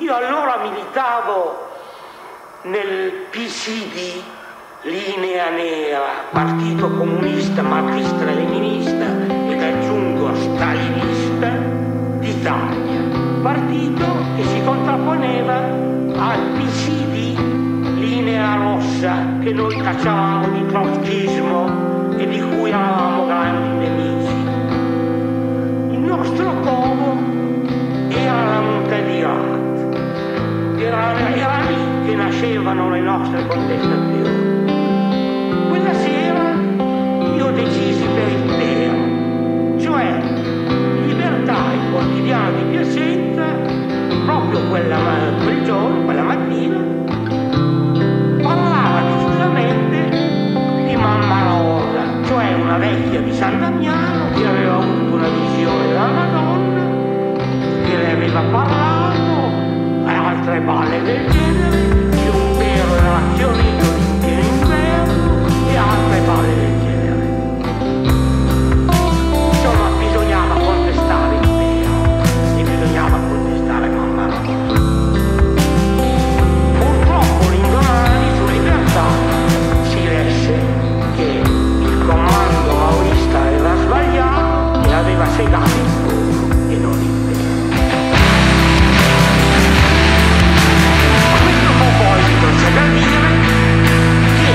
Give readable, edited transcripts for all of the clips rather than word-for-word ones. Io allora militavo nel PCI, linea nera, partito comunista, marxista-leninista ed aggiungo stalinista d'Italia, partito che si contrapponeva al PCI, linea rossa, che noi cacciavamo di trotschismo e di cui eravamo grandi nemici. Il nostro covo era la Monte di Rat, era lì che nascevano le nostre contestazioni. Quella sera io decisi per intero, cioè Libertà, il quotidiano di Piacenza, proprio quel giorno, quella mattina, parlava decisamente di Mamma Rosa, cioè una vecchia di San Damiano che aveva avuto una visione della Madonna, che le aveva parlato e altre balle del genere, di un vero relazionino di altre parole del genere. Insomma, bisognava contestare il vero e bisognava contestare Mamma Rosa. Purtroppo l'indomani su Libertà si lesse che il comando maoista aveva sbagliato e aveva segato il fuoco e non il vero. A questo proposito c'è da dire che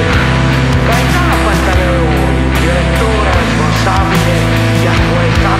direttore responsabile di attualità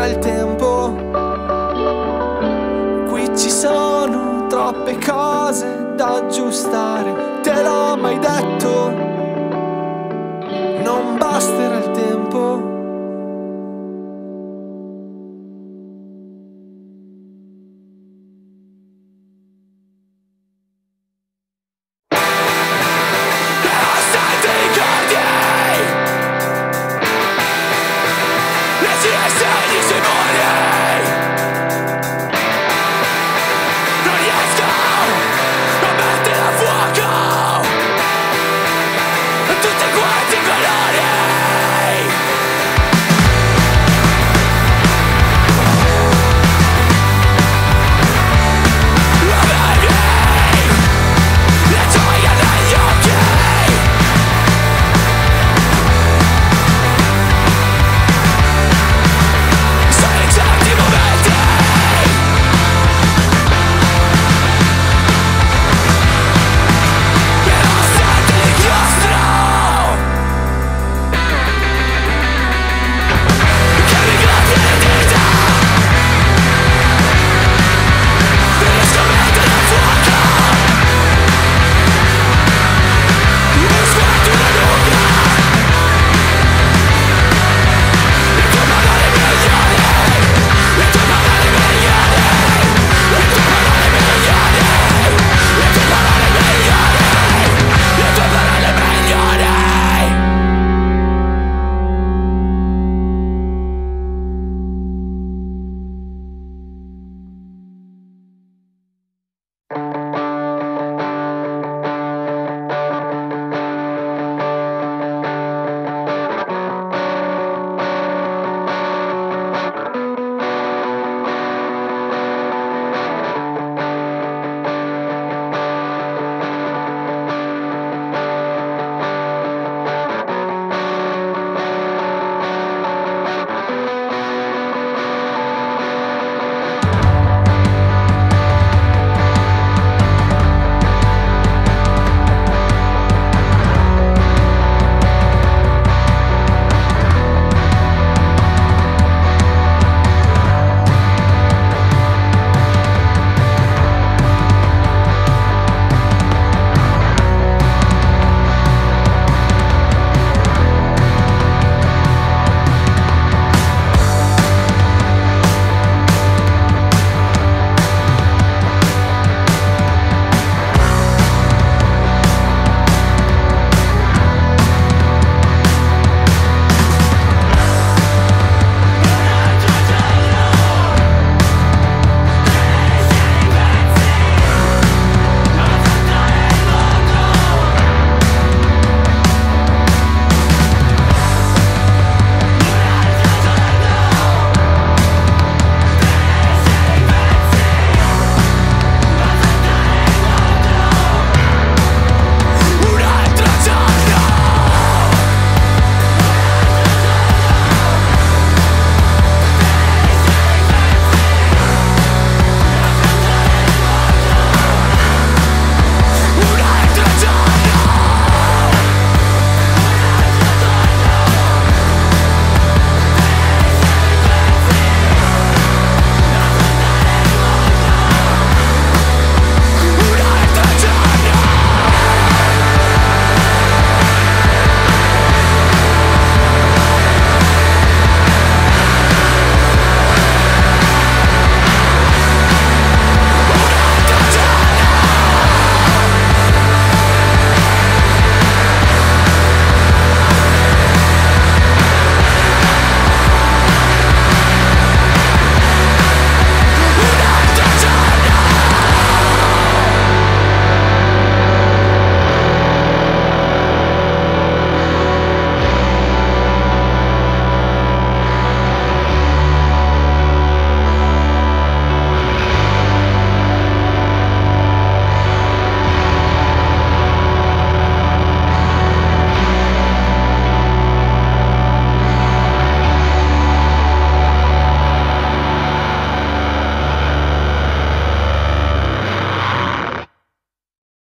ancora il tempo. Qui ci sono troppe cose da aggiustare. Te l'ho mai detto, non basterà.